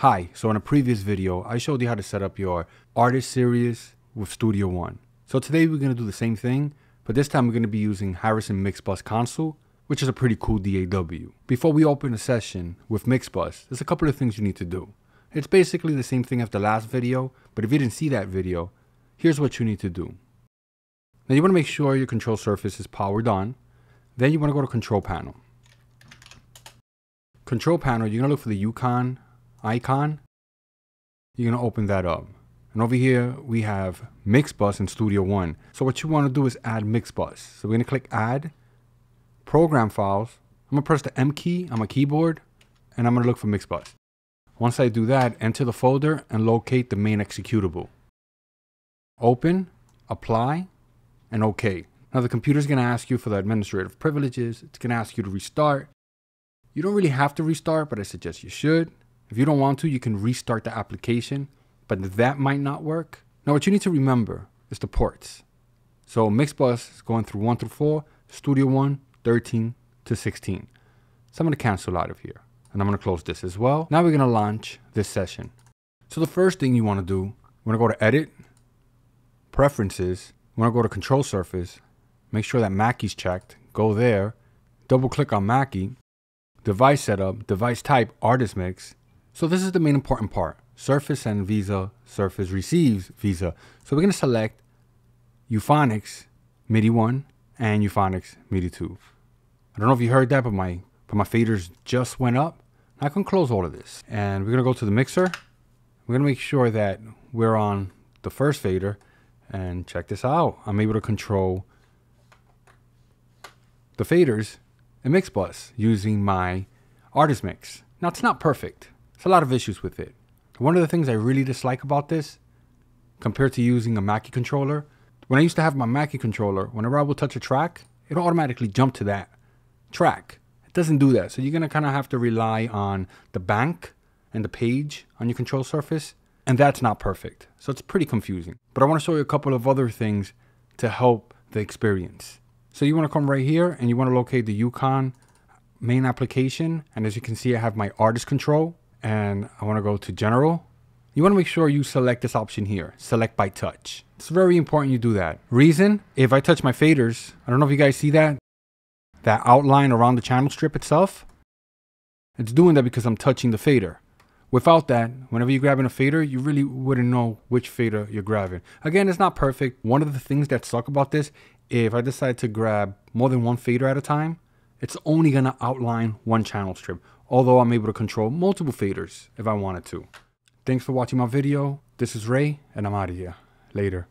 Hi, so in a previous video, I showed you how to set up your artist series with Studio One. So today we're going to do the same thing, but this time we're going to be using Harrison Mixbus console, which is a pretty cool DAW. Before we open a session with Mixbus, there's a couple of things you need to do. It's basically the same thing as the last video, but if you didn't see that video, here's what you need to do. Now you want to make sure your control surface is powered on, then you want to go to Control Panel. Control Panel, you're going to look for the Euphonix icon, you're going to open that up. And over here, we have Mixbus in Studio One. So what you want to do is add Mixbus. So we're going to click Add, Program Files. I'm going to press the M key on my keyboard, and I'm going to look for Mixbus. Once I do that, enter the folder and locate the main executable. Open, Apply, and OK. Now the computer's going to ask you for the administrative privileges. It's going to ask you to restart. You don't really have to restart, but I suggest you should. If you don't want to, you can restart the application, but that might not work. Now what you need to remember is the ports. So Mixbus is going through 1 through 4, Studio One, 13 to 16. So I'm going to cancel out of here, and I'm going to close this as well. Now we're going to launch this session. So the first thing you want to do, you want to go to Edit, Preferences, you want to go to Control Surface, make sure that Mackie's checked, go there, double click on Mackie, Device Setup, Device Type, Artist Mix. So this is the main important part, Surface sends Visa, Surface receives Visa. So we're going to select Euphonix MIDI 1 and Euphonix MIDI 2. I don't know if you heard that, but my faders just went up. I can close all of this. And we're going to go to the mixer. We're going to make sure that we're on the first fader. And check this out. I'm able to control the faders in Mixbus using my artist mix. Now, it's not perfect. There's a lot of issues with it. One of the things I really dislike about this, compared to using a Mackie controller, when I used to have my Mackie controller, whenever I would touch a track, it automatically jumped to that track. It doesn't do that. So you're going to kind of have to rely on the bank and the page on your control surface, and that's not perfect. So it's pretty confusing. But I want to show you a couple of other things to help the experience. So you want to come right here, and you want to locate the Euphonix main application. And as you can see, I have my artist control. And I want to go to General. You want to make sure you select this option here, Select by Touch. It's very important you do that. Reason, if I touch my faders, I don't know if you guys see that outline around the channel strip itself. It's doing that because I'm touching the fader. Without that, whenever you're grabbing a fader, you really wouldn't know which fader you're grabbing. Again, it's not perfect. One of the things that suck about this, if I decide to grab more than one fader at a time, it's only going to outline one channel strip, although I'm able to control multiple faders if I wanted to. Thanks for watching my video. This is Ray, and I'm out of here. Later.